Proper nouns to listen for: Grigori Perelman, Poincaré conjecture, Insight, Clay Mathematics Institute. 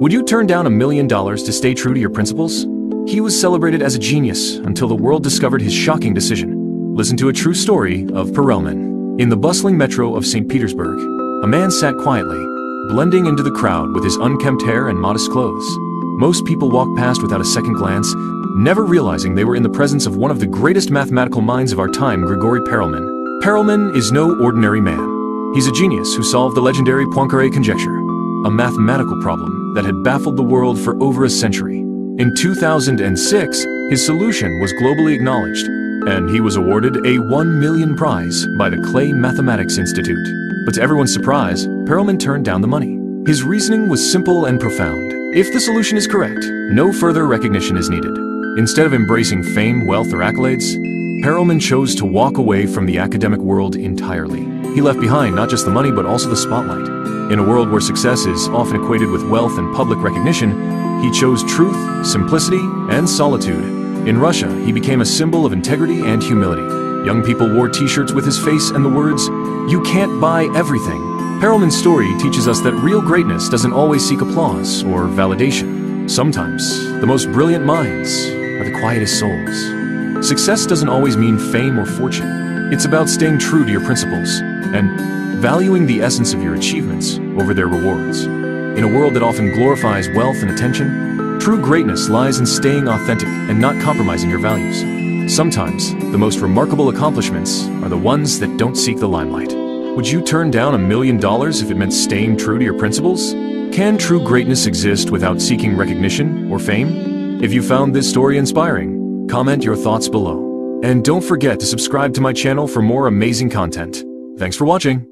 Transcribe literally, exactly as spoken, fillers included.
Would you turn down a million dollars to stay true to your principles? He was celebrated as a genius until the world discovered his shocking decision. Listen to a true story of Perelman. In the bustling metro of Saint Petersburg, a man sat quietly, blending into the crowd with his unkempt hair and modest clothes. Most people walked past without a second glance, never realizing they were in the presence of one of the greatest mathematical minds of our time, Grigori Perelman. Perelman is no ordinary man. He's a genius who solved the legendary Poincaré conjecture, a mathematical problem that had baffled the world for over a century. In two thousand six, his solution was globally acknowledged, and he was awarded a one million dollar prize by the Clay Mathematics Institute. But to everyone's surprise, Perelman turned down the money. His reasoning was simple and profound. If the solution is correct, no further recognition is needed. Instead of embracing fame, wealth, or accolades, Perelman chose to walk away from the academic world entirely. He left behind not just the money but also the spotlight. In a world where success is often equated with wealth and public recognition, he chose truth, simplicity, and solitude. In Russia, he became a symbol of integrity and humility. Young people wore t-shirts with his face and the words, "You can't buy everything." Perelman's story teaches us that real greatness doesn't always seek applause or validation. Sometimes, the most brilliant minds are the quietest souls. Success doesn't always mean fame or fortune. It's about staying true to your principles and valuing the essence of your achievements over their rewards. In a world that often glorifies wealth and attention, true greatness lies in staying authentic and not compromising your values. Sometimes, the most remarkable accomplishments are the ones that don't seek the limelight. Would you turn down a million dollars if it meant staying true to your principles? Can true greatness exist without seeking recognition or fame? If you found this story inspiring, comment your thoughts below. And don't forget to subscribe to my channel for more amazing content. Thanks for watching.